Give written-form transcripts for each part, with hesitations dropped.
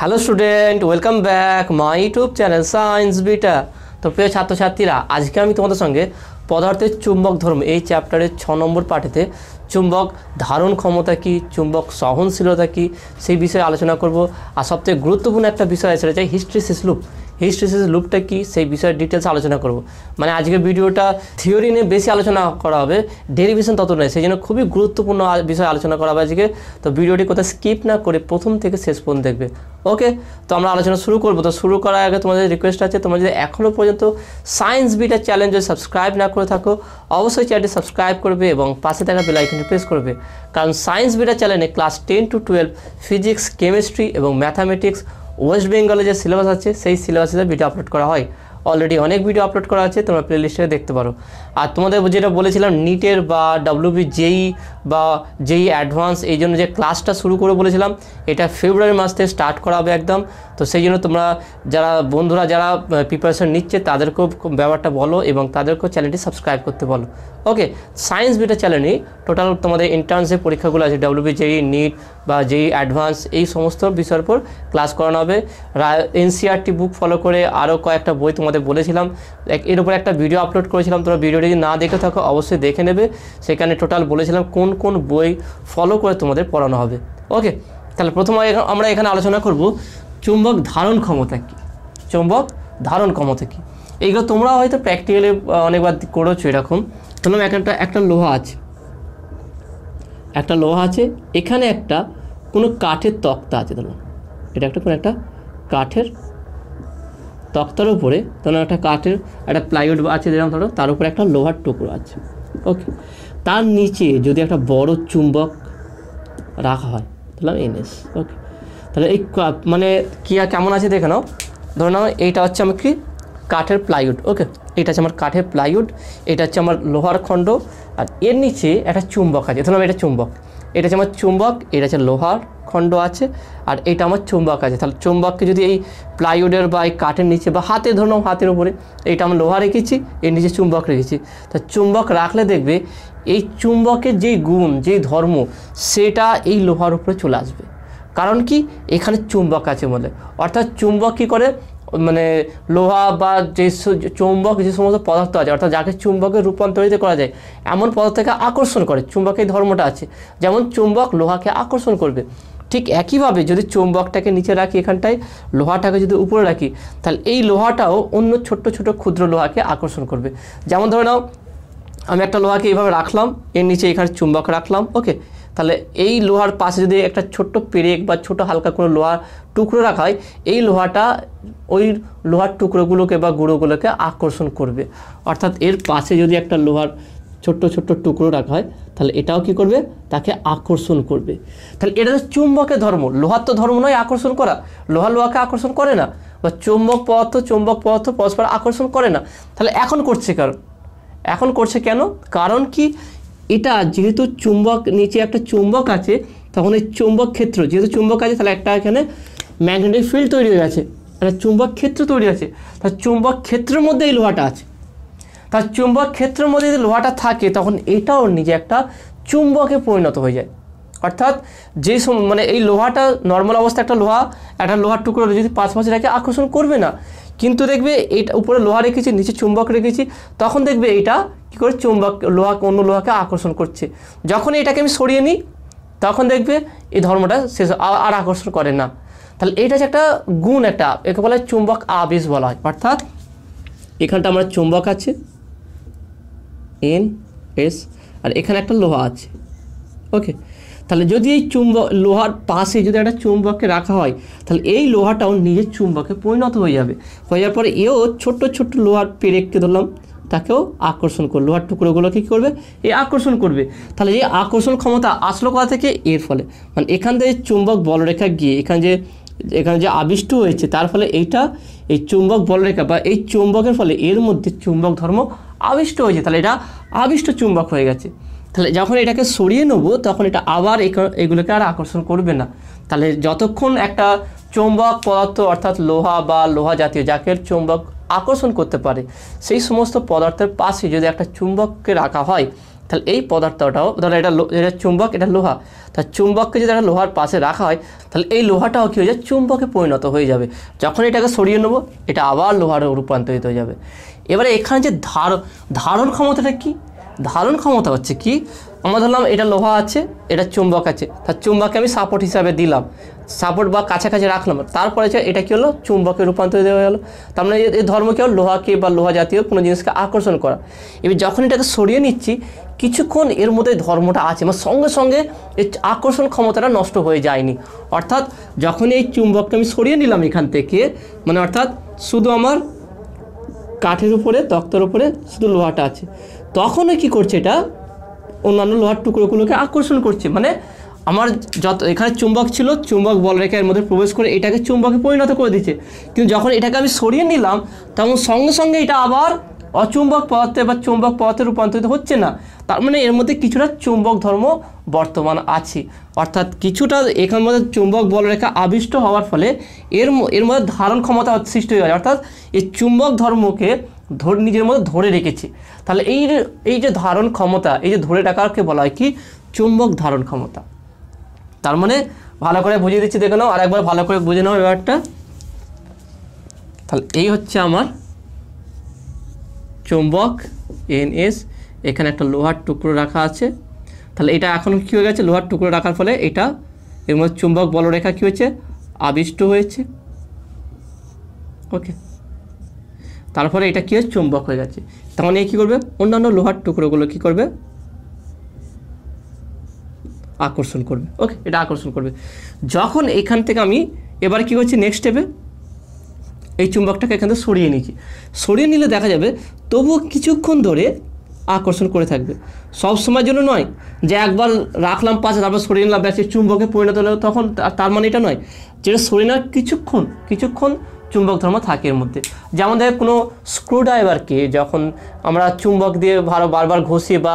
Hello student, welcome back my YouTube channel science beta. तो प्रिय छात्र छात्रा, आज के तुम्हारे संगे पदार्थेर चुम्बक धर्म ए चैप्टारे 6 नम्बर पाठे चुम्बक धारण क्षमता कि, चुम्बक सहनशीलता कि, से विषय आलोचना करब। और सबसे गुरुत्वपूर्ण एक विषय आछे जे हिस्टेरेसिस लूप। हिस्टेरेसिस लूपटा कि से विषय डिटेल्स आलोचना करब। मैं आज के भिडियोटा थियोरी निये बेशी आलोचना करा होबे, डेरिवेशन तत नय, सेइजन्य खूबी गुरुत्वपूर्ण विषय आलोचना करा होबे आजके। तो भिडियोटी कोथाओ स्किप ना करे प्रथम थेके शेष पर्यन्त देखबे। ओके, तो आमरा आलोचना शुरू करब। तो शुरू करार आगे तुम्हारे रिक्वेस्ट आछे, तोमरा जोदि एखोनो पर्यन्त साइंस बीटा चैनल जो सबस्क्राइब ना करे थाको अवश्य चैनलटी सबस्क्राइब करबे और पाशे थाका बेल आइकन प्रेस करबे, कारण साइंस बीटा चैनले क्लास 10 to 12 फिजिक्स, केमिस्ट्री और मैथमेटिक्स वेस्ट बेंगले जो सिलेबास आछे सेई सिलेबासे भिडियो आपलोड करा हय। अलरेडी अनेक भिडियो आपलोड करा आछे, तोमरा प्लेलिस्टे देखते पारो। आर तोमादेर जेटा बोलेछिलाम नीटेर बा डब्ल्यूबीजेई बा जेई एडवांस एई जोन्नो जे क्लासटा शुरू करे बोलेछिलाम एटा फेब्रुआरी मास थेके स्टार्ट करा होबे एकदम। तो सेई जोन्नो तोमरा जारा बंधुरा जारा प्रिपारेशन निच्छे तादेरके ब्यापारटा बोलो एबं तादेरके चैनलटी सबस्क्राइब करते बोलो। ओके, साइंस बीटा चैनले टोटाल तोमादेर एंट्रांस परीक्षागुलो आछे डब्ल्यूबीजेई, नीट बा जेई एडवांस एई समस्त विषयेर पर क्लास करानो होबे। एनसीईआरटी बुक फलो करे आरो कयेकटा बोई তোমাদের বলেছিলাম, এর উপরে একটা ভিডিও আপলোড করেছিলাম, তোমরা ভিডিওটি না দেখে থাকো অবশ্যই দেখে নেবে। সেখানে টোটাল বলেছিলাম কোন কোন বই ফলো করে তোমাদের পড়ানো হবে। ওকে, তাহলে প্রথমে আমরা এখানে আলোচনা করব চুম্বক ধারণ ক্ষমতা কি, চুম্বক ধারণ ক্ষমতা কি। এইগুলো তোমরা হয়তো প্র্যাকটিক্যালি অনেকবার করেছো। এরকম ধরলাম একটা লোহা আছে, এখানে একটা কোনো কাঠের তক্তা আছে। ধরলাম এটা কোনো একটা কাঠের তক্তার উপরে ধরুন একটা কাঠের একটা প্লাইউড আছে, যেরকম ধরো তার উপরে একটা লোহার টুকরো আছে। ওকে, তার নিচে যদি একটা বড় চুম্বক রাখা হয়, ধরলাম এনএস। ওকে, তাহলে এই মানে কি কেমন আছে দেখে নাও। ধরে নাও এইটা হচ্ছে আমার কি কাঠের প্লাইউড। ওকে, এটা হচ্ছে আমার কাঠের প্লাইউড, এটা হচ্ছে আমার লোহার খণ্ড, আর এর নিচে একটা চুম্বক আছে। ধরলাম এটা চুম্বক, এটা হচ্ছে আমার চুম্বক, এটা হচ্ছে লোহার খণ্ড আছে, আর এটা আমার চুম্বক আছে। তাহলে চুম্বককে যদি এই প্লাইউডের বা এই কাঠের নিচে বা হাতে ধরলাম হাতের উপরে, এইটা আমি লোহা রেখেছি, এর নিচে চুম্বক রেখেছি। তা চুম্বক রাখলে দেখবে এই চুম্বকের যেই গুণ যেই ধর্ম সেটা এই লোহার উপরে চলে আসবে। কারণ কি এখানে চুম্বক আছে বলে। অর্থাৎ চুম্বক কী করে, মানে লোহা বা যে চুম্বক যে সমস্ত পদার্থ আছে, অর্থাৎ যাকে চুম্বকে রূপান্তরিত করা যায় এমন পদার্থকে আকর্ষণ করে। চুম্বকের ধর্মটা আছে, যেমন চুম্বক লোহাকে আকর্ষণ করবে, ঠিক একইভাবে যদি চুম্বকটাকে নিচে রাখি, এখানটায় লোহাটাকে যদি উপরে রাখি, তাহলে এই লোহাটাও অন্য ছোট্ট ছোট ক্ষুদ্র লোহাকে আকর্ষণ করবে। যেমন ধরে নাও আমি একটা লোহাকে এইভাবে রাখলাম, এর নিচে এখানে চুম্বক রাখলাম। ওকে, তাহলে এই লোহার পাশে যদি একটা ছোট্ট পেরেক বা ছোট হালকা কোনো লোহার টুকরো রাখা হয়, এই লোহাটা ওই লোহার টুকরোগুলোকে বা গুঁড়োগুলোকে আকর্ষণ করবে। অর্থাৎ এর পাশে যদি একটা লোহার ছোট্ট ছোট্ট টুকরো রাখা হয়, তাহলে এটাও কি করবে, তাকে আকর্ষণ করবে। তাহলে এটা তো চুম্বকের ধর্ম। লোহার তো ধর্ম নয় আকর্ষণ করা, লোহা লোহাকে আকর্ষণ করে না, বা চুম্বক পদার্থ পরস্পর আকর্ষণ করে না। তাহলে এখন করছে, কারণ এখন করছে কেন, কারণ কি এটা যেহেতু চুম্বক নিচে একটা চুম্বক আছে, তখন এই চুম্বক ক্ষেত্র যেহেতু চুম্বক আছে, তাহলে একটা এখানে ম্যাগনেটিক ফিল্ড তৈরি হয়ে গেছে, একটা চুম্বক ক্ষেত্র তৈরি আছে। তাহলে চুম্বক ক্ষেত্রের মধ্যে এই লোহাটা আছে, তার চুম্বক ক্ষেত্রের মধ্যে যদি লোহাটা থাকে তখন এটাও নিজে একটা চুম্বকে পরিণত হয়ে যায়। অর্থাৎ যে মানে এই লোহাটা নর্মাল অবস্থা একটা লোহার টুকরো যদি পাশাপাশি রাখে আকর্ষণ করবে না, কিন্তু দেখবে এটা উপরে লোহা রেখেছি নিচে চুম্বক রেখেছি, তখন দেখবে এটা কী করে চুম্বক লোহা অন্য লোহাকে আকর্ষণ করছে। যখন এটাকে আমি সরিয়ে নিই তখন দেখবে এই ধর্মটা শেষ আর আকর্ষণ করে না। তাহলে এটা যে একটা গুণ, একটা একে বলা হয় চুম্বক আবেশ বলা হয়। অর্থাৎ এখানটা আমার চুম্বক আছে NS, আর এখানে একটা লোহা আছে। ওকে, তাহলে যদি এই চুম্বক লোহার পাশে যদি একটা চুম্বককে রাখা হয়, তাহলে এই লোহাটাও নিজের চুম্বকে পরিণত হয়ে যাবে। হয়ে যাওয়ার পরে এও ছোট্ট ছোট্ট লোহার পেরেককে ধরলাম, তাকেও আকর্ষণ করবে, লোহার টুকরোগুলোকে কী করবে, এই আকর্ষণ করবে। তাহলে এই আকর্ষণ ক্ষমতা আসলো কোথা থেকে, এর ফলে মানে এখান থেকে চুম্বক বলরেখা গিয়ে এখানে যে আবিষ্ট হয়েছে, তার ফলে এইটা এই চুম্বক বলরেখা বা এই চুম্বকের ফলে এর মধ্যে চুম্বক ধর্ম আবিষ্ট হয়েছে। তাহলে এটা আবিষ্ট চুম্বক হয়ে গেছে। তাহলে যখন এটাকে সরিয়ে নেবো তখন এটা আবার এগুলোকে আর আকর্ষণ করবে না। তাহলে যতক্ষণ একটা চুম্বক পদার্থ অর্থাৎ লোহা বা লোহা জাতীয় যাকে চুম্বক আকর্ষণ করতে পারে, সেই সমস্ত পদার্থের পাশে যদি একটা চুম্বককে রাখা হয়, তাহলে এই পদার্থটাও ধরো এটা চুম্বক, এটা লোহা, তা চুম্বককে যদি একটা লোহার পাশে রাখা হয় তাহলে এই লোহাটাও কী হয়ে যায়, চুম্বকে পরিণত হয়ে যাবে। যখন এটাকে সরিয়ে নেব এটা আবার লোহার রূপান্তরিত হয়ে যাবে। এবারে এখানে যে ধারণ ক্ষমতাটা কী, ধারণ ক্ষমতা হচ্ছে কি, আমরা ধরলাম এটা লোহা আছে, এটা চুম্বক আছে, তার চুম্বককে আমি সাপোর্ট হিসাবে দিলাম, সাপোর্ট বা কাছাকাছি রাখলাম, তারপরে এটা কী হলো, চুম্বকে রূপান্তরিত হয়ে গেলো। তার মানে এই ধর্ম কী হলো, লোহাকে বা লোহা জাতীয় কোনো জিনিসকে আকর্ষণ করা। এবার যখন এটাকে সরিয়ে নিচ্ছি কিছুক্ষণ এর মধ্যে ধর্মটা আছে, মানে সঙ্গে সঙ্গে এই আকর্ষণ ক্ষমতাটা নষ্ট হয়ে যায়নি। অর্থাৎ যখন এই চুম্বককে আমি সরিয়ে নিলাম এখান থেকে, মানে অর্থাৎ শুধু আমার কাঠের উপরে তক্তার উপরে শুধু লোহাটা আছে, তখনও কী করছে, এটা অন্যান্য লোহার টুকরোগুলোকে আকর্ষণ করছে। মানে আমার যত এখানে চুম্বক ছিল, চুম্বক বল রেখে এর মধ্যে প্রবেশ করে এটাকে চুম্বকে পরিণত করে দিচ্ছে, কিন্তু যখন এটাকে আমি সরিয়ে নিলাম তখন সঙ্গে সঙ্গে এটা আবার অচুম্বক পদার্থে বা চুম্বক পদার্থে রূপান্তরিত হচ্ছে না। তার মানে এর মধ্যে কিছুটা চুম্বক ধর্ম বর্তমান আছে। অর্থাৎ কিছুটা এখানের মধ্যে চুম্বক বল রেখা আবিষ্ট হওয়ার ফলে এর মধ্যে ধারণ ক্ষমতা সৃষ্টি হয়ে যায়। অর্থাৎ এই চুম্বক ধর্মকে নিজের মধ্যে ধরে রেখেছে। তাহলে এই যে ধারণ ক্ষমতা, এই যে ধরে রাখাকে বলা হয় কি, চুম্বক ধারণ ক্ষমতা। তার মানে ভালো করে বুঝিয়ে দিচ্ছি, দেখে নাও আর একবার ভালো করে বুঝে নাও ব্যাপারটা। তাহলে এই হচ্ছে আমার চুম্বক NS, এখানে একটা লোহার টুকরো রাখা আছে। তাহলে এটা এখন কী হয়ে গেছে, লোহার টুকরো রাখার ফলে এটা এর মধ্যে চুম্বক বলরেখা কী হয়েছে, আবিষ্ট হয়েছে। ওকে, তারপরে এটা কী হয়েছে, চুম্বক হয়ে গেছে। তখন এ কী করবে, অন্যান্য লোহার টুকরোগুলো কী করবে, আকর্ষণ করবে। ওকে, এটা আকর্ষণ করবে। যখন এখান থেকে আমি এবার কী করছি, নেক্সট স্টেপে এই চুম্বকটাকে এখান থেকে সরিয়ে নিচ্ছি, সরিয়ে নিলে দেখা যাবে তবুও কিছুক্ষণ ধরে আকর্ষণ করে থাকবে, সব সময়ের জন্য নয় যে একবার রাখলাম পাশে তারপর সরিয়ে নিলাম ব্যাস চুম্বকে পরিণত হলো তখন, তার মানে এটা নয়। যেটা সরিয়ে নেওয়ার কিছুক্ষণ চুম্বক ধর্ম থাকে এর মধ্যে। যেমন দেখে কোনো স্ক্রুড্রাইভারকে যখন আমরা চুম্বক দিয়ে বারবার ঘষি বা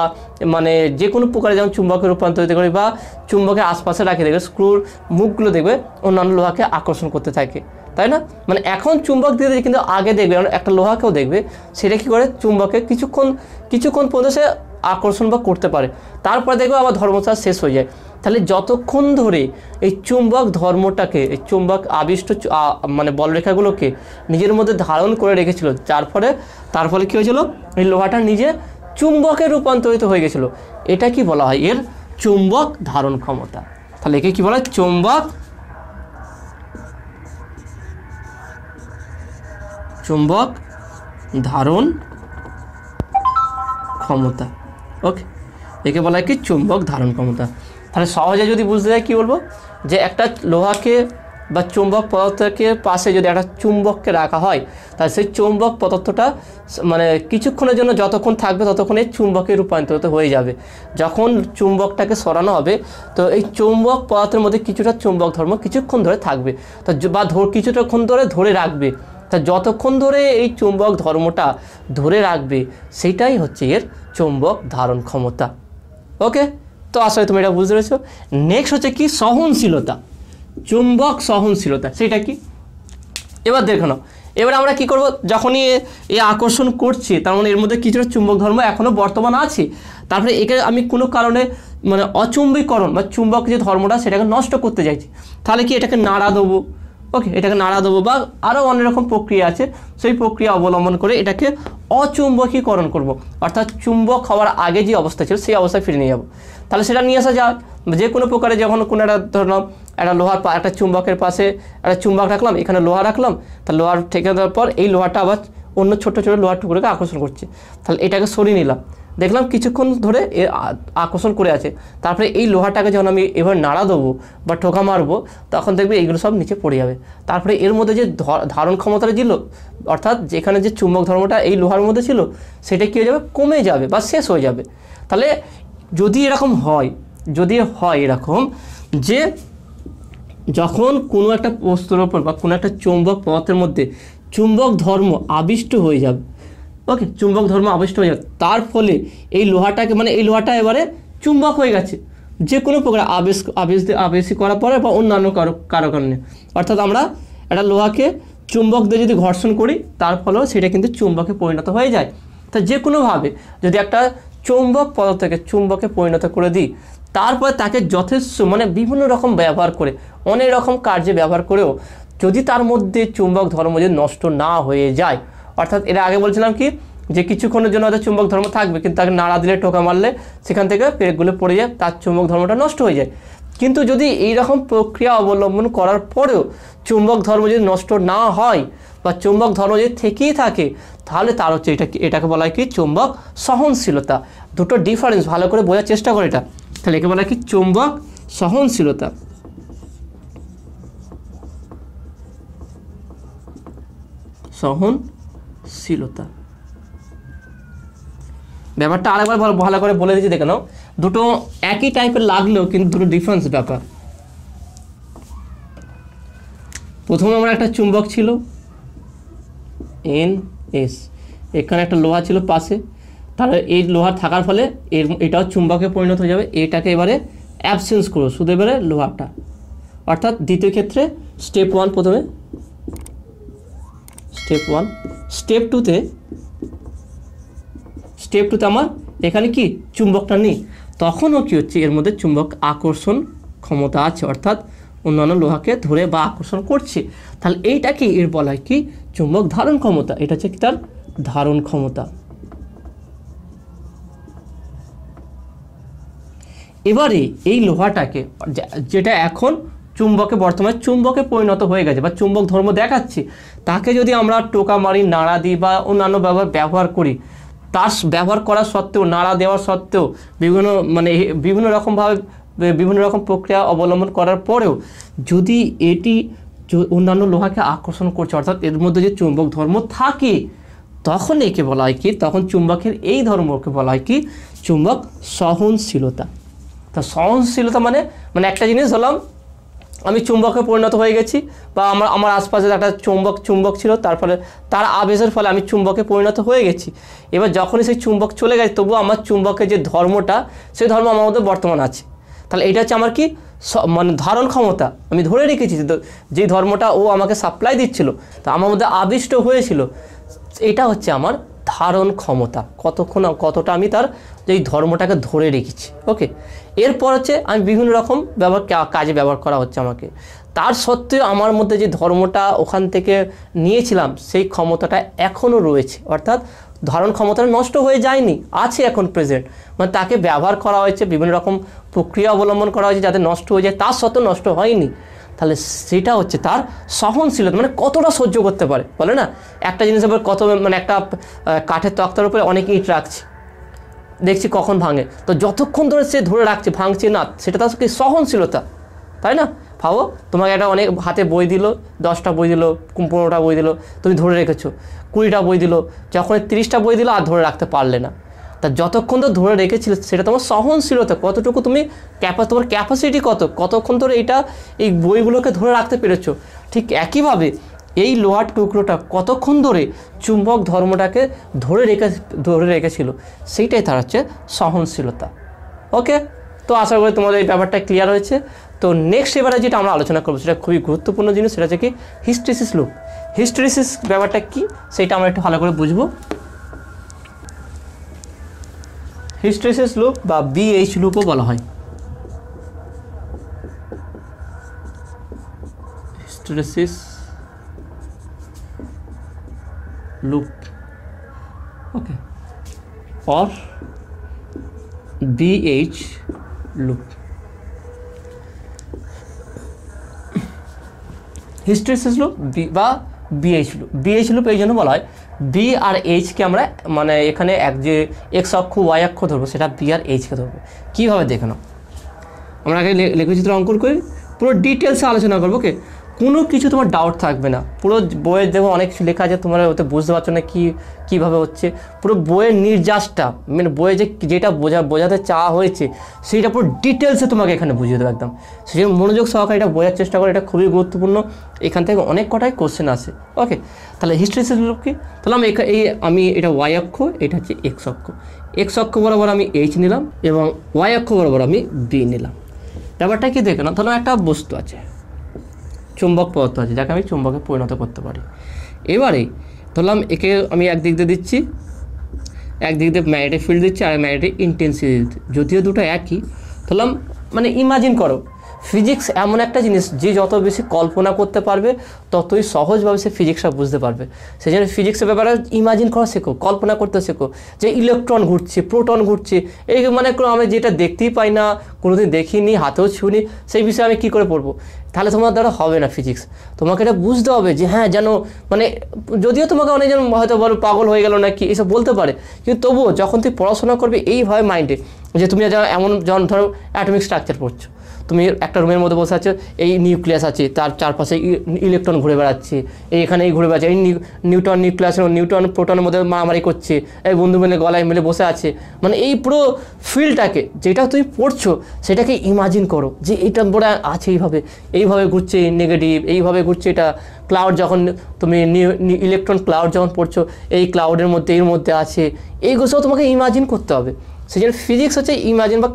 মানে যে কোনো প্রকারে যেমন চুম্বকে রূপান্তরিত করি বা চুম্বকের আশপাশে রাখি, দেখবে স্ক্রুর মুখগুলো দেখবে অন্যান্য লোহাকে আকর্ষণ করতে থাকে, তাই না? মানে এখন চুম্বক দিয়ে কিন্তু আগে দেখবে একটা লোহাকেও দেখবে, সেটা কী করে, চুম্বকে কিছুক্ষণ পর্যন্ত সে আকর্ষণ বা করতে পারে, তারপরে দেখবে আবার ধর্মচর্চা শেষ হয়ে যায়। তাহলে যতক্ষণ ধরে এই চুম্বক ধর্মটাকে, এই চুম্বক আবিষ্ট মানে বলরেখাগুলোকে নিজের মধ্যে ধারণ করে রেখেছিল, তার ফলে কী হয়েছিল, এই লোহাটা নিজে চুম্বকে রূপান্তরিত হয়ে গেছিলো। এটা কি বলা হয়, এর চুম্বক ধারণ ক্ষমতা। তাহলে একে কী বলা হয়, চুম্বক ধারণ ক্ষমতা। ওকে, একে বলা হয় কি, চুম্বক ধারণ ক্ষমতা। তাহলে সহজে যদি বুঝতে যায় কী বলবো, যে একটা লোহাকে বা চুম্বক পদার্থকে পাশে যদি একটা চুম্বককে রাখা হয় তাহলে সেই চুম্বক পদার্থটা মানে কিছুক্ষণের জন্য যতক্ষণ থাকবে ততক্ষণে চুম্বকে রূপান্তরিত হয়ে যাবে। যখন চুম্বকটাকে সরানো হবে তো এই চুম্বক পদার্থের মধ্যে কিছুটা চুম্বক ধর্ম কিছুক্ষণ ধরে থাকবে বা কিছুটাক্ষণ ধরে ধরে রাখবে। তা যতক্ষণ ধরে এই চুম্বক ধর্মটা ধরে রাখবে সেটাই হচ্ছে এর চুম্বক ধারণ ক্ষমতা। ওকে, তো আসলে তুমি এটা বুঝতে পেরেছো। নেক্সট হচ্ছে কি, সহনশীলতা, চুম্বক সহনশীলতা। সেটা কি, এবার দেখো না, এবার আমরা কি করব, যখনই এ আকর্ষণ করছি তার মানে এর মধ্যে কিছুটা চুম্বক ধর্ম এখনও বর্তমান আছে, তারপরে একে আমি কোনো কারণে মানে অচুম্বীকরণ বা চুম্বক যে ধর্মটা সেটাকে নষ্ট করতে চাইছি, তাহলে কি এটাকে নাড়া দেবো। ওকে, এটাকে নাড়া দেবো বা আরও অনেক রকম প্রক্রিয়া আছে, সেই প্রক্রিয়া অবলম্বন করে এটাকে অচুম্বকীকরণ করব। অর্থাৎ চুম্বক হওয়ার আগে যে অবস্থা ছিল সেই অবস্থায় ফিরে নিয়ে যাব। তাহলে সেটা নিয়ে আসা যাক, যে কোনো প্রকারে যখন কোনো একটা ধরলাম একটা লোহার একটা চুম্বকের পাশে একটা চুম্বক রাখলাম, এখানে লোহা রাখলাম, তা লোহার ঠেকে দেওয়ার পর এই লোহাটা আবার অন্য ছোটো ছোটো লোহার টুকরোকে আকর্ষণ করছে। তাহলে এটাকে সরিয়ে নিলাম, দেখলাম কিছুক্ষণ ধরে এ আকর্ষণ করে আছে, তারপরে এই লোহাটাকে যখন আমি এবার নাড়া দেবো বা ঠোকা মারবো তখন দেখবে এইগুলো সব নিচে পড়ে যাবে। তারপরে এর মধ্যে যে ধারণ ক্ষমতাটা ছিল, অর্থাৎ যেখানে যে চুম্বক ধর্মটা এই লোহার মধ্যে ছিল সেটা কী হয়ে যাবে, কমে যাবে বা শেষ হয়ে যাবে। তাহলে যদি এরকম হয় এরকম যে যখন কোনো একটা বস্তুর ওপর বা কোনো একটা চুম্বক পদার্থের মধ্যে চুম্বক ধর্ম আবিষ্ট হয়ে যাবে, ওকে, চুম্বক ধর্ম আবিষ্ট হয়ে যাবে, তার ফলে এই লোহাটা এবারে চুম্বক হয়ে গেছে যে কোনো প্রকার আবেশি করার পরে বা অন্যান্য কারো কারণে। অর্থাৎ আমরা একটা লোহাকে চুম্বক দিয়ে যদি ঘর্ষণ করি তার ফলেও সেটা কিন্তু চুম্বকে পরিণত হয়ে যায়। তা যে কোনোভাবে যদি একটা चुम्बक पदार्थ के चुम्बके परिणत कर दी तारपर ताके यथेष्ट माने विभिन्न रकम व्यवहार करे अनेक रकम कार्ये व्यवहार करेओ यदि तार मध्य चुम्बक धर्म जो नष्ट ना हये जाए अर्थात एर आगे बोलছিলাম कि जे किछुक्षणের জন্য হয়তো চুম্বক ধর্ম থাকবে কিন্তু তাকে নাড়া দিলে টোকা মারলে সেখান থেকে পেরেকগুলো পড়ে যায় তার চুম্বক ধর্মটা নষ্ট হয়ে যায় কিন্তু যদি এই রকম প্রক্রিয়া অবলম্বন করার পরেও চুম্বক ধর্ম যদি নষ্ট না হয় বা চুম্বক ধর্ম যদি থেকেই থাকে তাহলে তার হচ্ছে এটাকে বলা হয় কি চুম্বক সহনশীলতা দুটো ডিফারেন্স ভালো করে বোঝার চেষ্টা করে এটা তাহলে একে বলা হয় কি চুম্বক সহনশীলতা সহনশীলতা ব্যাপারটা আরেকবার ভালো করে বলে দিচ্ছি দেখে নাও দুটো একই টাইপের লাগলেও কিন্তু দুটো ডিফারেন্স ব্যাপার প্রথমে আমরা একটা চুম্বক ছিল এন এস এখানে একটা লোহা ছিল পাশে তাহলে এই লোহা থাকার ফলে এটাও চুম্বকে পরিণত হয়ে যাবে এটাকে এবারে অ্যাবসেন্স করো শুধু এবারে লোহাটা অর্থাৎ দ্বিতীয় ক্ষেত্রে স্টেপ ওয়ান প্রথমে স্টেপ ওয়ান স্টেপ টুতে स्टेप टू तो एखे कि चुम्बकटा नहीं तक कि मध्य चुम्बक आकर्षण क्षमता अर्थात अन्य लोहा के धरे आकर्षण कर बला कि चुम्बक धारण क्षमता ये तर धारण क्षमता एबारे ये लोहाटा के जेटा एखन चुम्बके बर्तमान चुम्बके परिणत हो गए चुम्बक धर्म देखा ताके यदि आमरा टोका मारी नाड़ा दी बा अन्य व्यवहार करी तार व्यवहार करा सत्त्वेও नाड़ा देवा सत्त्वेও विभिन्न माने विभिन्न रकम प्रक्रिया अवलम्बन करार परेও यदि एटी अन्यान्य लोहा के आकर्षण करछे अर्थात एर मध्य जो चुम्बक धर्म थाके तखन एके बला हय कि तखन चुम्बकेर एई धर्मके बला हय कि चुम्बक सहनशीलता तो सहनशीलता माने माने एकटा जिनिस धरलाम आमी चुम्बके परिणत हो गेছি বা আমার আশপাশে একটা চুম্বক ছিল তারপরে তার আবেশের ফলে আমি চুম্বকে পরিণত হয়ে গেছি এবার যখনই সেই চুম্বক চলে গেছে তবু আমার চুম্বকের যে ধর্মটা সেই ধর্ম আমার মধ্যে বর্তমান আছে তাহলে এটা হচ্ছে আমার কি মানে ধারণ ক্ষমতা আমি ধরে রেখেছি যে ধর্মটা ও আমাকে সাপ্লাই দিচ্ছিল তা আমার মধ্যে আবিষ্ট হয়েছিল এটা হচ্ছে আমার ধারণ ক্ষমতা কতক্ষণ কতটা আমি তার এই ধর্মটাকে ধরে রেখেছি ওকে এরপর হচ্ছে আমি বিভিন্ন রকম ব্যবহার কাজে ব্যবহার করা হচ্ছে আমাকে তার সত্ত্বেও আমার মধ্যে যে ধর্মটা ওখান থেকে নিয়েছিলাম সেই ক্ষমতাটা এখনো রয়েছে অর্থাৎ ধারণ ক্ষমতাটা নষ্ট হয়ে যায়নি আছে এখন প্রেজেন্ট মানে তাকে ব্যবহার করা হয়েছে বিভিন্ন রকম প্রক্রিয়া অবলম্বন করা হয়েছে যাতে নষ্ট হয়ে যায় তার সত্ত্বেও নষ্ট হয়নি তাহলে সেটা হচ্ছে তার সহনশীলতা মানে কতটা সহ্য করতে পারে বলে না একটা জিনিসের উপর কত মানে একটা কাঠের তক্তার উপরে অনেক ইট রাখছে দেখছি কখন ভাঙে তো যতক্ষণ ধরে সে ধরে রাখছে ভাঙছে না সেটা তার কি সহনশীলতা তাই না ভাবো তোমাকে একটা অনেক হাতে বই দিল 10টা বই দিল 15টা বই দিল তুমি ধরে রেখেছো 20টা বই দিল যখন 30টা বই দিল আর ধরে রাখতে পারলে না তা যতক্ষণ ধরে রেখেছিলে সেটা তোমার সহনশীলতা কতটুকু তুমি তোমার ক্যাপাসিটি কতক্ষণ ধরে এটা এই বইগুলোকে ধরে রাখতে পেরেছো ঠিক একইভাবে এই লোহার টুকরোটা কতক্ষণ ধরে চুম্বক ধর্মটাকে ধরে রেখেছিল সেইটাই তার হচ্ছে সহনশীলতা ওকে তো আশা করি তোমাদের এই ব্যাপারটা ক্লিয়ার হয়েছে তো নেক্সট এবারে যেটা আমরা আলোচনা করব সেটা খুবই গুরুত্বপূর্ণ জিনিস সেটা হচ্ছে কি হিস্টেরিসিস লুপ হিস্টেরিসিস ব্যাপারটা কি সেটা আমরা একটু ভালো করে বুঝবো हिस्टेरिसिस लूप बा बीएच लूपो बला हय हिस्टेरिसिस लूप ओके और बीएच लूप हिस्टेरिसिस लूप बा बीएच लूप एई जोन्नो बला हय बी और एच के माने एखाने एक्स अक्ष वाई अक्ष धरब से बी और एच के धरब क्यों देखे ना हमें आगे लेखचित्र अंकन करी पुरो डिटेल्स आलोचना करब ओके कोनो किछु तुम्हार डाउट थाकबे ना पुरो बोये देखो अनेक लेखा आछे तुम्हारा ओते बुझते पारछो ना कि किभाबे होच्छे पुरो बोये निर्जासटा माने बोये जेटा बोझाते चाओया होयेछे सेटा पुरो डिटेल्से तुम्हें एखाने बुझिये देब एकदम सेटा मनोयोग सहकारे एटा बोझार चेष्टा करो एटा खुबই গুরুত্বপূর্ণ এখান থেকে অনেক কটাই কোশ্চেন আসে ওকে তাহলে হিস্টেরিসিস লুপ কি তাহলে আমি এটা y অক্ষ এটা হচ্ছে x অক্ষ বরাবর আমি h নিলাম এবং y অক্ষ বরাবর আমি b নিলাম ব্যাপারটা কি দেখো না তাহলে একটা বস্তু আছে चुम्बक पदार्थ आज जैसे चुम्बके परिणत करते एबारे धरलाम एके एक दिक दिए दिच्छी একদিক দিয়ে ম্যাগনেটিক ফিল্ড দিচ্ছে আর ম্যাগনেটিক ইন্টেন্সিটি দিচ্ছে, যদিও দুটো একই। তাহলে মানে ইমাজিন করো ফিজিক্স এমন একটা জিনিস যে যত বেশি কল্পনা করতে পারবে ততই সহজভাবে সে ফিজিক্সটা বুঝতে পারবে। সেই জন্য ফিজিক্সের ব্যাপারে ইমাজিন করা শেখো, কল্পনা করতে শেখো যে ইলেকট্রন ঘুরছে, প্রোটন ঘুরছে, এই মানে আমি যেটা দেখতেই পাই না, কোনোদিন দেখিনি, হাতেও ছুঁইনি, সেই বিষয়ে আমি কী করে পড়বো? তাহলে তোমার দ্বারা হবে না ফিজিক্স। তোমাকে এটা বুঝতে হবে যে হ্যাঁ যেন মানে যদিও তোমাকে অনেকজন হয়তো বলো পাগল হয়ে গেল নাকি এসব বলতে পারে, কিন্তু তবুও যখন তুমি পড়াশোনা করবে এইভাবে মাইন্ডে যে তুমি যেন এমন যখন ধরো অ্যাটমিক স্ট্রাকচার পড়ছো, তুমি একটা রুমের মধ্যে বসে আছো, এই নিউক্লিয়াস আছে, তার চারপাশে ইলেকট্রন ঘুরে বেড়াচ্ছে, এইখানেই ঘুরে বেড়াচ্ছে, এই নিউটন নিউক্লিয়াসের নিউটন প্রোটনের মধ্যে মারামারি করছে, এই বন্ধু মিলে গলায় মিলে বসে আছে, মানে এই পুরো ফিল্ডটাকে যেটা তুমি পড়ছো সেটাকে ইমাজিন করো যে এটা বড় আছে, এইভাবে এইভাবে ঘুরছে নেগেটিভ, এইভাবে ঘুরছে এটা ক্লাউড, যখন তুমি ইলেকট্রন ক্লাউড যখন পড়ছো এই ক্লাউডের মধ্যে এর মধ্যে আছে, এইগুলো সব তোমাকে ইমাজিন করতে হবে। সেই জন্য ফিজিক্স হচ্ছে ইমাজিন বা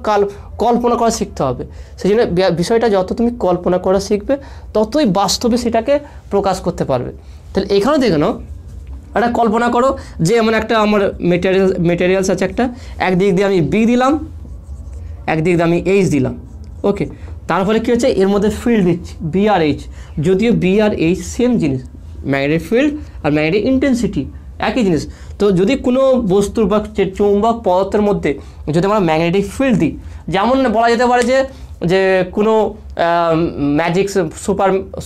কল্পনা করা শিখতে হবে। সেই জন্য বিষয়টা যত তুমি কল্পনা করা শিখবে ততই বাস্তবে সেটাকে প্রকাশ করতে পারবে। তাহলে এখানে দেখে নাও, একটা কল্পনা করো যে এমন একটা আমার মেটেরিয়ালস আছে একটা, একদিক দিয়ে আমি বি দিলাম, একদিক দিয়ে আমি এইচ দিলাম, ওকে। তারপরে কী হচ্ছে এর মধ্যে ফিল্ড দিচ্ছি বি আর এইচ, যদিও বি আর এইচ সেম জিনিস, ম্যাগনেটিক ফিল্ড আর ম্যাগনেটিক ইন্টেন্সিটি একই জিনিস। তো যদি কোনো বস্তুর বা চৌম্বক পদার্থের মধ্যে যদি আমরা ম্যাগনেটিক ফিল্ড দিই, যেমন বলা যেতে পারে যে যে কোনো ম্যাজিক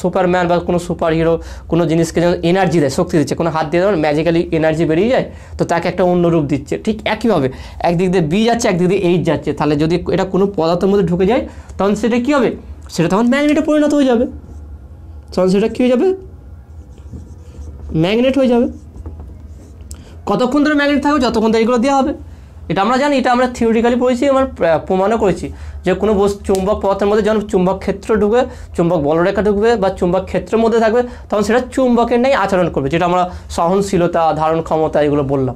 সুপারম্যান বা কোনো সুপার হিরো কোনো জিনিসকে যেন এনার্জি দেয়, শক্তি দিচ্ছে, কোনো হাত দিয়ে যেমন ম্যাজিক্যালি এনার্জি বেরিয়ে যায়, তো তাকে একটা অন্য রূপ দিচ্ছে। ঠিক একইভাবে একদিক দিয়ে বি যাচ্ছে, একদিক দিয়ে এইচ যাচ্ছে, তাহলে যদি এটা কোনো পদার্থের মধ্যে ঢুকে যায় তখন সেটা কী হবে? সেটা তখন ম্যাগনেটে পরিণত হয়ে যাবে, তখন সেটা কী হয়ে যাবে? ম্যাগনেট হয়ে যাবে। কতক্ষণ ধরে ম্যাগনেট থাকবে? যতক্ষণ ধরে এগুলো দেওয়া হবে। এটা আমরা জানি, এটা আমরা থিওরিক্যালি পড়েছি, আমরা প্রমাণও করেছি যে কোনো চুম্বক পদার্থের মধ্যে যখন চুম্বক ক্ষেত্র ঢুকবে, চুম্বক বলরেখা ঢুকবে বা চুম্বক ক্ষেত্রের মধ্যে থাকবে, তখন সেটা চুম্বকের ন্যায় আচরণ করবে, যেটা আমরা সহনশীলতা, ধারণ ক্ষমতা এগুলো বললাম।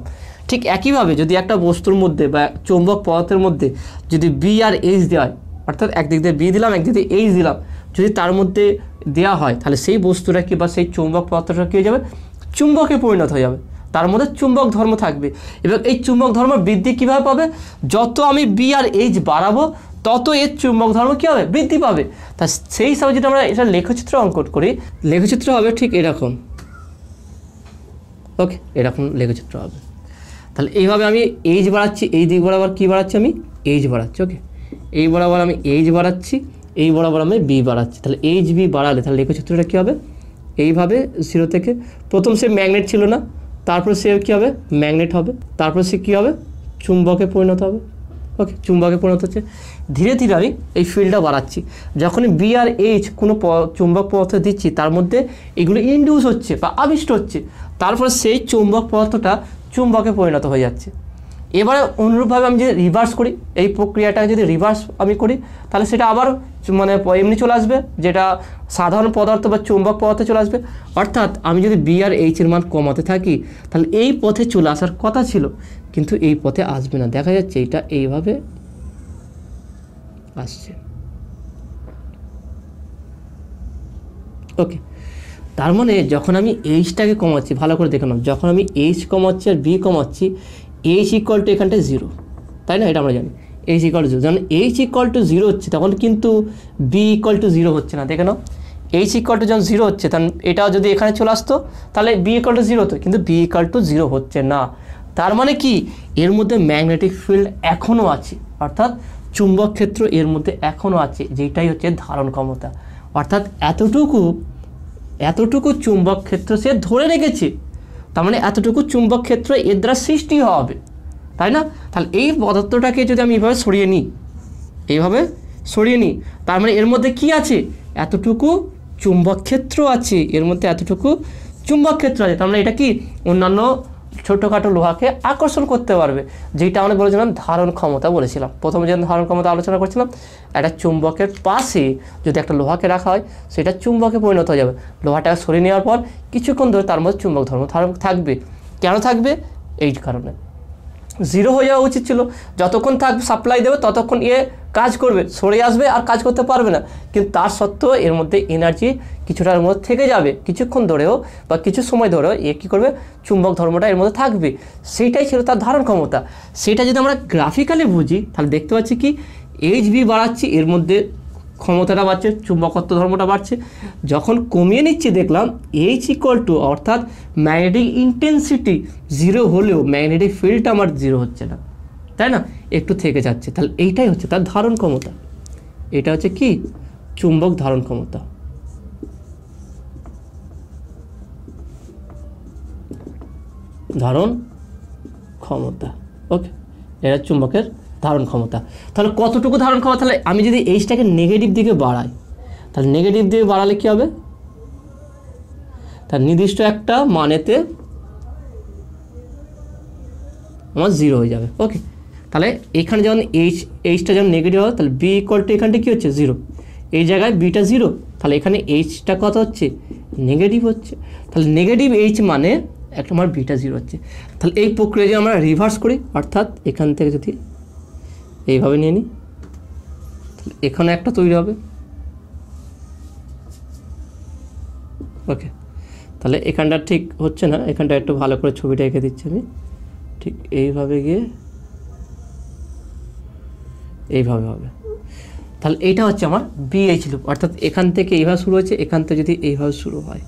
ঠিক একইভাবে যদি একটা বস্তুর মধ্যে বা চুম্বক পদার্থের মধ্যে যদি বি আর এইচ দেওয়া হয়, অর্থাৎ একদিক দিয়ে বি দিলাম, একদিক দিয়ে এইচ দিলাম, যদি তার মধ্যে দেওয়া হয় তাহলে সেই বস্তুটা কি বা সেই চুম্বক পদার্থটা কী হয়ে যাবে? চুম্বকে পরিণত হয়ে যাবে, তার মধ্যে চুম্বক ধর্ম থাকবে। এবং এই চুম্বক ধর্ম বৃদ্ধি কীভাবে পাবে? যত আমি বি আর এইচ বাড়াবো তত এর চুম্বক ধর্ম কী হবে? বৃদ্ধি পাবে। তা সেই হিসাবে যদি আমরা এটা লেখচিত্র অঙ্কন করি, লেখচিত্র হবে ঠিক এরকম, ওকে, এরকম লেখচিত্র হবে। তাহলে এইভাবে আমি এইচ বাড়াচ্ছি, এই দিক বরাবর কী বাড়াচ্ছি? আমি এইচ বাড়াচ্ছি, ওকে, এই বরাবর আমি এইচ বাড়াচ্ছি, এই বরাবর আমি বি বাড়াচ্ছি। তাহলে এইচ বি বাড়ালে তাহলে লেখচিত্রটা কী হবে? এইভাবে জিরো থেকে প্রথম সে ম্যাগনেট ছিল না, তারপরে সে কী হবে? ম্যাগনেট হবে, তারপরে সে কী হবে? চুম্বকে পরিণত হবে, ওকে, চুম্বকে পরিণত হচ্ছে। ধীরে ধীরে আমি এই ফিল্ডটা বাড়াচ্ছি, যখন বি আর এইচ কোনো চুম্বক পদার্থ দিচ্ছি তার মধ্যে এগুলো ইন্ডিউস হচ্ছে বা আবিষ্ট হচ্ছে, তারপরে সেই চুম্বক পদার্থটা চুম্বকে পরিণত হয়ে যাচ্ছে। এবারে অনুরূপভাবে আমি যদি রিভার্স করি, এই প্রক্রিয়াটাকে যদি রিভার্স আমি করি, তাহলে সেটা আবার মানে এমনি চলে আসবে, যেটা সাধারণ পদার্থ বা চুম্বক পদার্থে চলে আসবে। অর্থাৎ আমি যদি বি আর এইচের মান কমাতে থাকি তাহলে এই পথে চলে আসার কথা ছিল, কিন্তু এই পথে আসবে না, দেখা যাচ্ছে এটা এইভাবে আসছে, ওকে। তার মানে যখন আমি এইচটাকে কমাচ্ছি, ভালো করে দেখে নাও, যখন আমি এইচ কমাচ্ছি আর বি কমাচ্ছি, এইচ ইকুয়াল টু এখানটায় জিরো, তাই না? এটা আমরা জানি এইচ ইকুয়াল টু জিরো। যখন এইচ ইকুয়াল টু জিরো হচ্ছে তখন কিন্তু বি ইকুয়াল টু জিরো হচ্ছে না, দেখে নাও। এইচ ইকুয়াল টু যখন জিরো হচ্ছে তখন এটা যদি এখানে চলে আসতো তাহলে বি ইকুয়াল টু জিরো হতো, কিন্তু বি ইকুয়াল টু জিরো হচ্ছে না। তার মানে কি? এর মধ্যে ম্যাগনেটিক ফিল্ড এখনও আছে, অর্থাৎ চুম্বক ক্ষেত্র এর মধ্যে এখনও আছে, যেটাই হচ্ছে ধারণ ক্ষমতা। অর্থাৎ এতটুকু চুম্বক ক্ষেত্র সে ধরে রেখেছে, তার মানে এতটুকু চুম্বক ক্ষেত্র এর দ্বারা সৃষ্টি হবে, তাই না? তাহলে এই পদার্থটাকে যদি আমি এইভাবে সরিয়ে নিই, এইভাবে সরিয়ে নিই, তার মানে এর মধ্যে কি আছে? এতটুকু চুম্বক ক্ষেত্র আছে, এর মধ্যে এতটুকু চুম্বক ক্ষেত্র আছে, তার মানে এটা কি অন্যান্য ছোটোখাটো লোহাকে আকর্ষণ করতে পারবে, যেটা আমরা বলেছিলাম ধারণ ক্ষমতা বলেছিলাম। প্রথমে যে ধারণ ক্ষমতা আলোচনা করছিলাম, একটা চুম্বকের পাশে যদি একটা লোহাকে রাখা হয় সেটা চুম্বকে পরিণত হয়ে যাবে, লোহাটাকে সরিয়ে নেওয়ার পর কিছুক্ষণ ধরে তার মধ্যে চুম্বক ধর্ম থাকবে। কেন থাকবে? এই কারণে জিরো হয়ে যাওয়া উচিত ছিল, যতক্ষণ সাপ্লাই দেবে ততক্ষণ এ কাজ করবে, সরে আসবে আর কাজ করতে পারবে না, কিন্তু তার সত্ত্বেও এর মধ্যে এনার্জি কিছুটার মধ্যে থেকে যাবে, কিছুক্ষণ ধরেও বা কিছু সময় ধরেও এ কী করবে, চুম্বক ধর্মটা এর মধ্যে থাকবে। সেইটাই ছিল তার ধারণ ক্ষমতা। সেটা যদি আমরা গ্রাফিক্যালি বুঝি তাহলে দেখতে পাচ্ছি কি এইচ ভি বাড়াচ্ছি, এর মধ্যে ক্ষমতাটা বাড়ছে, চুম্বকত্ব ধর্মটা বাড়ছে। যখন কমিয়ে নিচ্ছে দেখলাম এইচ ইকুয়াল টু, অর্থাৎ ম্যাগনেটিক ইন্টেন্সিটি জিরো হলেও ম্যাগনেটিক ফিল্ডটা আমার জিরো হচ্ছে না, তাই না, একটু থেকে যাচ্ছে। তাহলে এইটাই হচ্ছে তার ধারণ ক্ষমতা, এটা হচ্ছে কি চুম্বক ধারণ ক্ষমতা। ধারণ ক্ষমতা, ওকে, এটা চুম্বকের ধারণ ক্ষমতা। তাহলে কতটুকু ধারণ ক্ষমতা, তাহলে আমি যদি এইচটাকে নেগেটিভ দিকে বাড়াই তাহলে নেগেটিভ দিকে বাড়ালে কী হবে, তার নির্দিষ্ট একটা মানেতে আমার জিরো হয়ে যাবে। ওকে, তাহলে এইখানে যখন এইচটা যখন নেগেটিভ হবে তাহলে বি ইকুয়াল টু, এখানটা কী হচ্ছে জিরো, এই জায়গায় বিটা জিরো, তাহলে এখানে এইচটা কত হচ্ছে, নেগেটিভ হচ্ছে। তাহলে নেগেটিভ এইচ মানে একটা আমার বিটা জিরো হচ্ছে। তাহলে এই প্রক্রিয়া যদি আমরা রিভার্স করি, অর্থাৎ এখান থেকে যদি এইভাবে নিয়ে নিই তাহলে এখানে একটা তৈরি হবে। ওকে, তাহলে এখানটা ঠিক হচ্ছে না, এখানটা একটু ভালো করে ছবিটা এঁকে দিচ্ছি আমি, ঠিক এইভাবে গিয়ে এইভাবে হবে। তাহলে এইটা হচ্ছে আমার বিএইচ লুপ, অর্থাৎ এখান থেকে এইভাবে শুরু হচ্ছে, এখান থেকে যদি এইভাবে শুরু হয়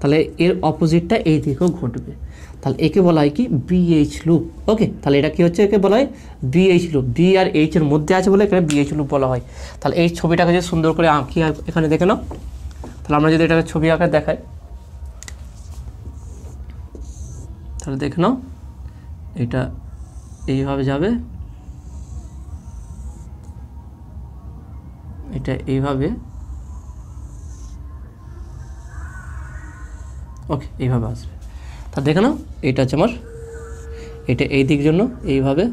তাহলে এর অপোজিটটা এই দিকেও ঘটবে, তাহলে একে বলা হয় কি বিএইচ লুপ। ওকে, তাহলে এটা কি হচ্ছে, একে বলা হয় বিএইচ লুপ, বি আর এইচ এর মধ্যে আছে বলে এখানে বিএইচ লুপ বলা হয়। তাহলে এই ছবিটাকে যদি সুন্দর করে আঁকি, এখানে দেখে নাও, তাহলে আমরা যদি এটাকে ছবি আঁকা দেখাই তাহলে দেখে নাও এটা এইভাবে যাবে, এটা এইভাবে, ওকে এইভাবে আসবে। তা দেখে নাও এটা হচ্ছে আমার, এটা এই দিক জন্য এইভাবে,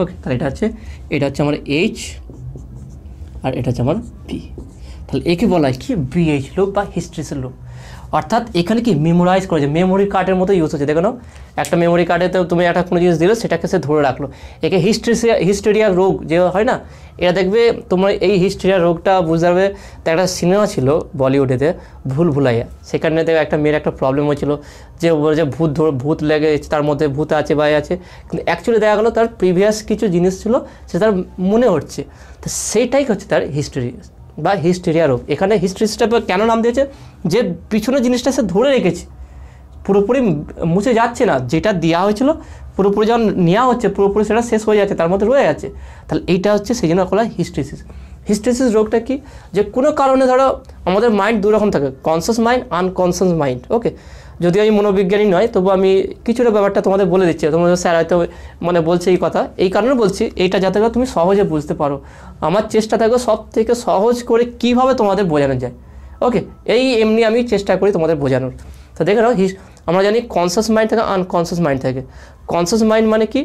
ওকে। তাহলে এটা হচ্ছে, এটা হচ্ছে আমার এইচ আর এটা হচ্ছে আমার বি। তাহলে একে বলা হয় কি বিএইচ লুপ বা হিস্টেরিসিস লুপ, অর্থাৎ এখানে কি মেমোরাইজ করা যায়, মেমোরি কার্ডের মতো ইউজ হচ্ছে। দেখো একটা মেমোরি কার্ডে তো তুমি একটা কোনো জিনিস দিলে সেটাকে সে ধরে রাখলো, একে হিস্টেরিয়া রোগ যে হয় না, এটা দেখবে তোমার এই হিস্টেরিয়া রোগটা বুঝতে পারবে। তো একটা সিনেমা ছিল বলিউডেতে ভুল ভুলাইয়া, সেখানে দেখবে একটা মেয়ের একটা প্রবলেম হয়েছিল যে ভূত লেগে, তার মধ্যে ভূত আছে বা আছে, কিন্তু অ্যাকচুয়ালি দেখা গেলো তার প্রিভিয়াস কিছু জিনিস ছিল সে তার মনে হচ্ছে, তো সেইটাই হচ্ছে তার হিস্টেরি বা হিস্টেরিয়া রোগ। এখানে হিস্টেরিসটা কেন নাম দিয়েছে, যে পিছনের জিনিসটা সে ধরে রেখেছে, পুরোপুরি মুছে যাচ্ছে না, যেটা দেওয়া হয়েছিল পুরোপুরি যখন নেওয়া হচ্ছে পুরোপুরি সেটা শেষ হয়ে যাচ্ছে, তার মধ্যে রয়ে যাচ্ছে। তাহলে এইটা হচ্ছে সেই জন্য বলা হয় হিস্টেরিসিস। হিস্টেরিসিস রোগটা কি, যে কোনো কারণে ধরো আমাদের মাইন্ড দুরকম থাকে, conscious mind, unconscious mind. Okay, যদি আমি মনোবিজ্ঞানী নয় তবু আমি কিছুটা ব্যাপারটা তোমাদের বলে দিচ্ছি, তোমাদের স্যার হয়তো মানে বলছে এই কথা, এই কারণে বলছি এইটা যাতে তুমি সহজে বুঝতে পারো। আমার চেষ্টা থাকবে সব থেকে সহজ করে কীভাবে তোমাদের বোঝানো যায়। ওকে, এই এমনি আমি চেষ্টা করি তোমাদের বোঝানোর। তো দেখে নাও, আমরা জানি কনসিয়াস মাইন্ড থাকে, আনকনসিয়াস মাইন্ড থাকে। কনসিয়াস মাইন্ড মানে কি,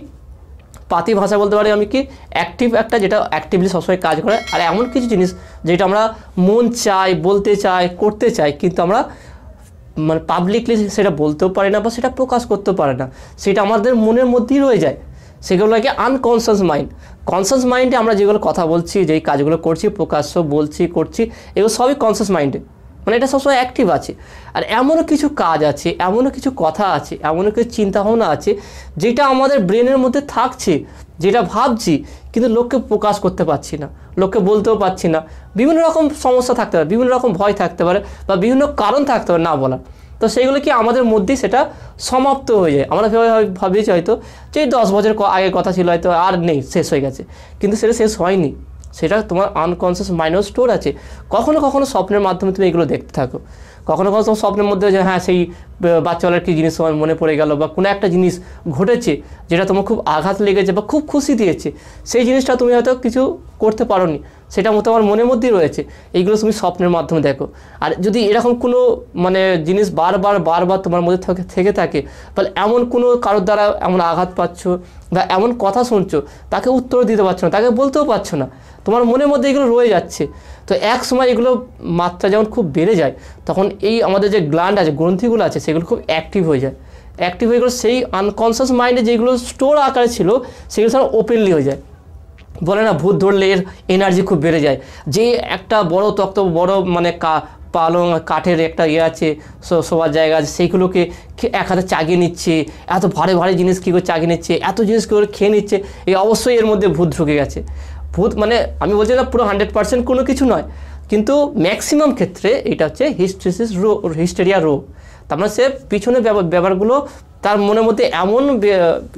পাতি ভাষা বলতে পারি আমি কি, অ্যাক্টিভ একটা, যেটা অ্যাক্টিভলি সবসময় কাজ করে, আর এমন কিছু জিনিস যেটা আমরা মন চাই, বলতে চাই, করতে চাই, কিন্তু আমরা মানে পাবলিকলি সেটা বলতেও পারে না বা সেটা প্রকাশ করতেও পারে না, সেটা আমাদের মনের মধ্যেই রয়ে যায়, সেগুলোকে আনকনসিয়াস মাইন্ড। কনসিয়াস মাইন্ডে আমরা যেগুলো কথা বলছি, যেই কাজগুলো করছি, প্রকাশ্য বলছি, করছি, এগুলো সবই কনসিয়াস মাইন্ডে, মানে এটা সবসময় অ্যাক্টিভ আছে। আর এমনও কিছু কাজ আছে, এমনও কিছু কথা আছে, এমনও কিছু চিন্তাভাবনা আছে যেটা আমাদের ব্রেনের মধ্যে থাকছে, যেটা ভাবছি কিন্তু লোককে প্রকাশ করতে পারছি না, লোককে বলতেও পারছি না, বিভিন্ন রকম সমস্যা থাকতে পারে, বিভিন্ন রকম ভয় থাকতে পারে বা বিভিন্ন কারণ থাকতে পারে না বলার। তো সেইগুলো কি আমাদের মধ্যেই সেটা সমাপ্ত হয়ে যায়। আমরা ভাবিয়েছি হয়তো যে 10 বছর আগের কথা ছিল, হয়তো আর নেই, শেষ হয়ে গেছে, কিন্তু সেটা শেষ হয়নি, সেটা তোমার আনকনসিয়াস মাইন্ডেও স্টোর আছে। কখনও কখনও স্বপ্নের মাধ্যমে তুমি এগুলো দেখতে থাকো, কখনও কখনো তোমার স্বপ্নের মধ্যে যে হ্যাঁ সেই বাচ্চাওয়ালার কী জিনিস তোমার মনে পড়ে গেল, বা কোনো একটা জিনিস ঘটেছে যেটা তোমার খুব আঘাত লেগেছে বা খুব খুশি দিয়েছে, সেই জিনিসটা তুমি হয়তো কিছু করতে পারোনি, সেটা তোমার মনের মধ্যেই রয়েছে, এইগুলো তুমি স্বপ্নের মাধ্যমে দেখো। আর যদি এরকম কোনো মানে জিনিস বারবার তোমার মধ্যে থেকে থাকে, তাহলে এমন কোনো কারোর দ্বারা এমন আঘাত পাচ্ছ বা এমন কথা শুনছো, তাকে উত্তর দিতে পারছো না, তাকে বলতেও পারছো না, তোমার মনের মধ্যে এগুলো রয়ে যাচ্ছে। তো এক সময় এগুলো মাত্রা যখন খুব বেড়ে যায় তখন এই আমাদের যে গ্ল্যান্ড আছে, গ্রন্থিগুলো আছে, সেগুলো খুব অ্যাক্টিভ হয়ে যায়, অ্যাক্টিভ হয়ে গেল, সেই আনকনসিয়াস মাইন্ডে যেগুলো স্টোর আকারে ছিল সেগুলো সব ওপেনলি হয়ে যায়। বলে না ভূত ধরলে এর এনার্জি খুব বেড়ে যায়। যে একটা বড় তক্ত বড় মানে পালং কাঠের একটা ইয়ে আছে শোবার জায়গা আছে, সেইগুলোকে এক হাতে চাগিয়ে নিচ্ছে, এত ভারী ভারী জিনিস কী করে চাগিয়ে নিচ্ছে, এত জিনিস কী করে খেয়ে নিচ্ছে, এই অবশ্যই এর মধ্যে ভূত ঢুকে গেছে। ভূত মানে আমি বলছি না পুরো 100% কোনো কিছু নয়, কিন্তু ম্যাক্সিমাম ক্ষেত্রে এটা হচ্ছে হিস্টেরিয়া রোগ। তার মানে সে পিছনে ব্যাপারগুলো তার মনের মধ্যে এমন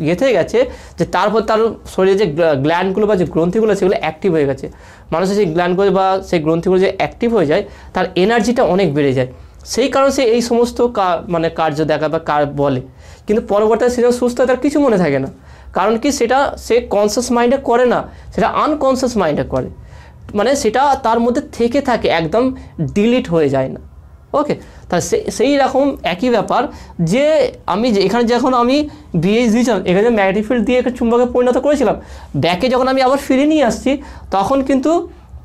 গেঁথে গেছে যে তারপর তার শরীরে যে গ্ল্যান্ডগুলো বা যে গ্রন্থিগুলো সেগুলো অ্যাক্টিভ হয়ে গেছে। মানুষের সেই গ্ল্যান্ডগুলো বা সেই গ্রন্থিগুলো যে অ্যাক্টিভ হয়ে যায় তার এনার্জিটা অনেক বেড়ে যায়, সেই কারণে সে এই সমস্ত মানে কার্য দেখা বা কার বলে। কিন্তু পরবর্তীতে সেটা সুস্থ তার কিছু মনে থাকে না, কারণ কি সেটা সে কনসিয়াস মাইন্ডে করে না, সেটা আনকনসিয়াস মাইন্ডে করে, মানে সেটা তার মধ্যে থেকে থাকে, একদম ডিলিট হয়ে যায় না। ওকে, তা সেই রকম একই ব্যাপার যে আমি যে এখানে যখন আমি বিএইচ দিয়েছিলাম, এখানে ম্যাগনেটিক ফিল্ড দিয়ে একটা চুম্বকে পরিণত করেছিলাম, ব্যাকে যখন আমি আবার ফিরে নিয়ে আসছি তখন কিন্তু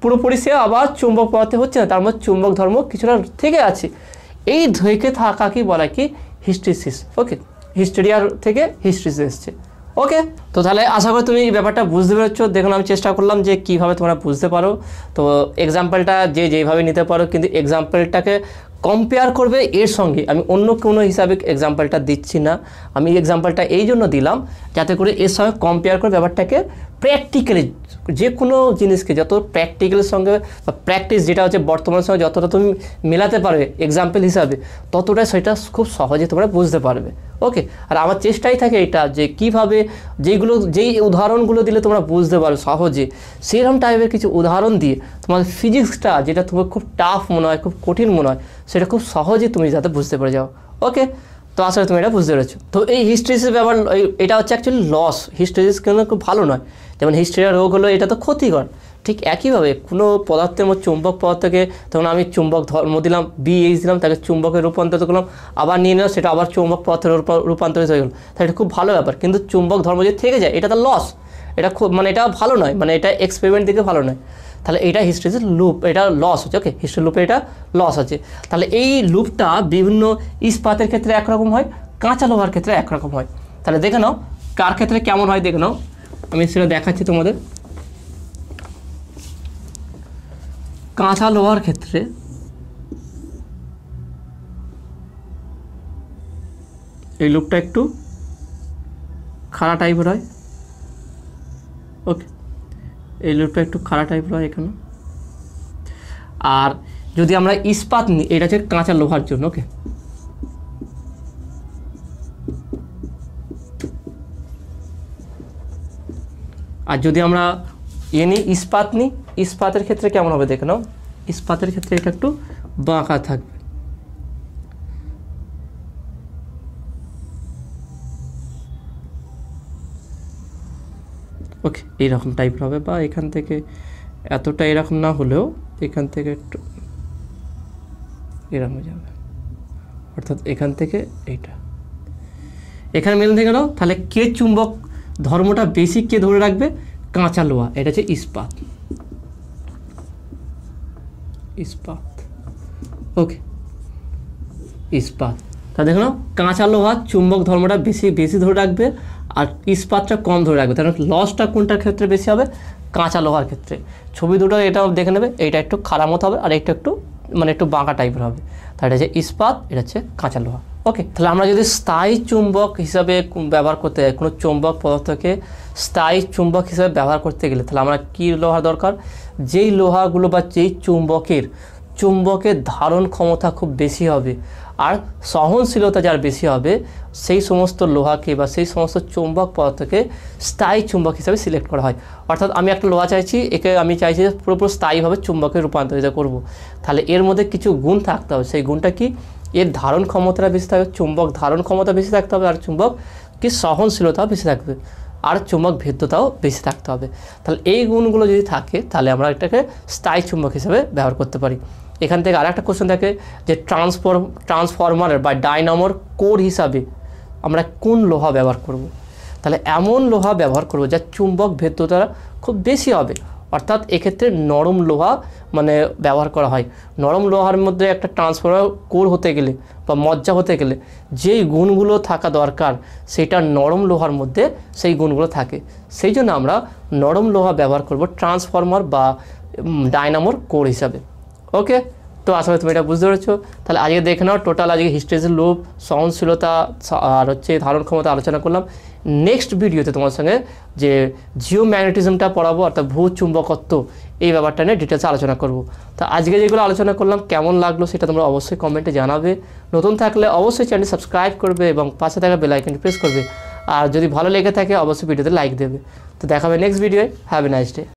পুরোপুরি সে আবার চুম্বক পড়াতে হচ্ছে না, তার মধ্যে চুম্বক ধর্ম কিছুটা থেকে আছে। এই থেকে থাকা কি বলা কি হিস্টেরিসিস। ওকে, হিস্টেরিয়ার থেকে হিস্টেরিসিস এসছে। ওকে, তো তাহলে আশা করি তুমি এই ব্যাপারটা বুঝতে পেরেছো। দেখুন আমি চেষ্টা করলাম যে কীভাবে তোমরা বুঝতে পারো, তো এক্সাম্পলটা যেভাবে নিতে পারো, কিন্তু এক্সাম্পলটাকে কম্পেয়ার করবে এর সঙ্গে। আমি অন্য কোনো হিসাবে এক্সাম্পলটা দিচ্ছি না, আমি এক্সাম্পলটা এই জন্য দিলাম যাতে করে এর সঙ্গে কম্পেয়ার করে ব্যাপারটাকে প্র্যাকটিক্যালি, যে কোনো জিনিসকে যত প্র্যাকটিক্যালের সঙ্গে বা প্র্যাকটিস যেটা হচ্ছে বর্তমানের সঙ্গে যতটা তুমি মেলাতে পারবে এক্সাম্পল হিসাবে, ততটাই সেটা খুব সহজে তোমরা বুঝতে পারবে। ওকে, আর আমার চেষ্টাই থাকে এটা যে কিভাবে যেই উদাহরণগুলো দিলে তোমরা বুঝতে পারো সহজে, সেরকম টাইপের কিছু উদাহরণ দিয়ে তোমার ফিজিক্সটা যেটা তোমার খুব টাফ মনে হয়, খুব কঠিন মনে হয়, সেটা খুব সহজে তুমি যাতে বুঝতে পেরে যাও। ওকে, তো আসলে তুমি এটা বুঝতে পেরেছো। তো এই হিস্টেরিসিস ব্যাপার, এটা হচ্ছে অ্যাকচুয়ালি লস। হিস্টেরিসিস কিন্তু খুব ভালো নয়, যেমন হিস্টেরিয়া রোগ হলো এটা তো ক্ষতিকর। ঠিক একইভাবে কোনো পদার্থের মধ্যে চুম্বক পদার্থকে তখন আমি চুম্বক ধর্ম দিলাম, বিএইচ দিলাম, তাকে চুম্বকে রূপান্তরিত করলাম, আবার নিয়ে নিলাম, সেটা আবার চুম্বক পদার্থে রূপান্তরিত হয়ে গেল, তাহলে এটা খুব ভালো ব্যাপার। কিন্তু চুম্বক ধর্ম যদি থেকে যায় এটা তার লস, এটা খুব মানে এটা ভালো নয়, মানে এটা এক্সপেরিমেন্ট দিকে ভালো নয়। তাহলে এটা হিস্টেরিসিস লুপ, এটা লস আছে। ওকে, হিস্টেরিসিস লুপে এটা লস আছে। তাহলে এই লুপটা বিভিন্ন ইস্পাতের ক্ষেত্রে একরকম হয়, কাঁচা লোহার ক্ষেত্রে একরকম হয়। তাহলে দেখে নাও কার ক্ষেত্রে কেমন হয়, দেখে নাও আমি সেটা দেখাচ্ছি তোমাদের। কাঁচা লোহার ক্ষেত্রে এই লুপটা একটু খাড়া টাইপের হয়। ওকে, এই লুপটা একটু খাড়া টাইপের হয় এখানে। আর যদি আমরা ইস্পাত নিই, এটা হচ্ছে কাঁচা লোহার জন্য। ওকে, আর যদি আমরা ইস্পাত নিই, ইস্পাতের ক্ষেত্রে কেমন হবে দেখে নাও। ইস্পাতের ক্ষেত্রে এটা একটু বাঁকা থাকবে। ওকে, এইরকম টাইপের হবে, বা এখান থেকে এতটা এরকম না হলেও এখান থেকে একটু এরকম হয়ে যাবে, অর্থাৎ এখান থেকে এইটা এখানে মিলন থেকে নাও। তাহলে কে চুম্বক ধর্মটা বেশি কে ধরে রাখবে? কাঁচা লোহা, এটা হচ্ছে ইস্পাত। ইস্পাত, ওকে, ইস্পাত। তা দেখো না কাঁচা লোহা চুম্বক ধর্মটা বেশি বেশি ধরে রাখবে আর ইস্পাতটা কম ধরে রাখবে, তাহলে লসটা কোনটার ক্ষেত্রে বেশি হবে? কাঁচা লোহার ক্ষেত্রে। ছবি দুটো এটা দেখে নেবে, এইটা একটু খাড়া মতো হবে আর এটা একটু মানে একটু বাঁকা টাইপের হবে। তাহলে এটা হচ্ছে ইস্পাত, এটা হচ্ছে কাঁচা লোহা। ওকে, তাহলে আমরা যদি স্থায়ী চুম্বক হিসাবে ব্যবহার করতে যাই, কোনো চুম্বক পদার্থকে স্থায়ী চুম্বক হিসাবে ব্যবহার করতে গেলে তাহলে আমরা কী লোহা দরকার? যেই লোহাগুলো বা যেই চুম্বকের ধারণ ক্ষমতা খুব বেশি হবে আর সহনশীলতা যার বেশি হবে, সেই সমস্ত লোহাকে বা সেই সমস্ত চুম্বক পদার্থকে স্থায়ী চুম্বক হিসাবে সিলেক্ট করা হয়। অর্থাৎ আমি একটা লোহা চাইছি, একে আমি চাইছি পুরোপুরি স্থায়ীভাবে চুম্বকে রূপান্তরিত করব, তাহলে এর মধ্যে কিছু গুণ থাকতে হবে। সেই গুণটা কি? এর ধারণ ক্ষমতাটা বেশি থাকবে, চুম্বক ধারণ ক্ষমতা বেশি থাকতে হবে, আর চুম্বক কি সহনশীলতাও বেশি থাকবে, আর চুম্বক ভেদ্যতাও বেশি থাকতে হবে। তাহলে এই গুণগুলো যদি থাকে তাহলে আমরা এটাকে স্থায়ী চুম্বক হিসেবে ব্যবহার করতে পারি। এখান থেকে আর একটা কোশ্চেন থাকে যে ট্রান্সফরমারের বা ডায়নামোর কোর হিসাবে আমরা কোন লোহা ব্যবহার করব? তাহলে এমন লোহা ব্যবহার করব যার চুম্বক ভেদ্যতা খুব বেশি হবে, अर्थात एक क्षेत्र में नरम लोहा माने व्यवहार करा हय। नरम लोहार मध्य एक ट्रांसफर्मार कोर होते गेले बा मज्जा होते गेले जे गुणगुलो थाका दरकार सेटा नरम लोहार मध्य सेई गुणगुलो थाके, सेइजोन्य आमरा नरम लोहा व्यवहार करब ट्रांसफर्मार बा डायनामोर कोर हिसाबे। ओके, तो आशा करी तुम ये बुझते पेरेछो। ताहले आजके देखे नाओ टोटाल आजके हिस्टेरेसिस लूप, सहनशीलता और हे धारण क्षमता आलोचना करलाम। नेक्स्ट भिडियोते तुम्हार संगे जे जिओमैग्नेटिज्मटा पढ़ाबो अर्थात भूचुम्बकत्व ये ব্যাপারটা নিয়ে ডিটেইলস आलोचना करब। तो आजके যেগুলো आलोचना करलाम কেমন লাগলো সেটা তোমরা অবশ্যই কমেন্টে জানাবে। নতুন থাকলে অবশ্যই চ্যানেল সাবস্ক্রাইব করবে এবং পাশে থাকা বেল আইকনটি প্রেস করবে। আর যদি ভালো লেগে থাকে অবশ্যই ভিডিওতে লাইক দেবে। তো দেখা হবে নেক্সট ভিডিওয়ে। Have a nice day.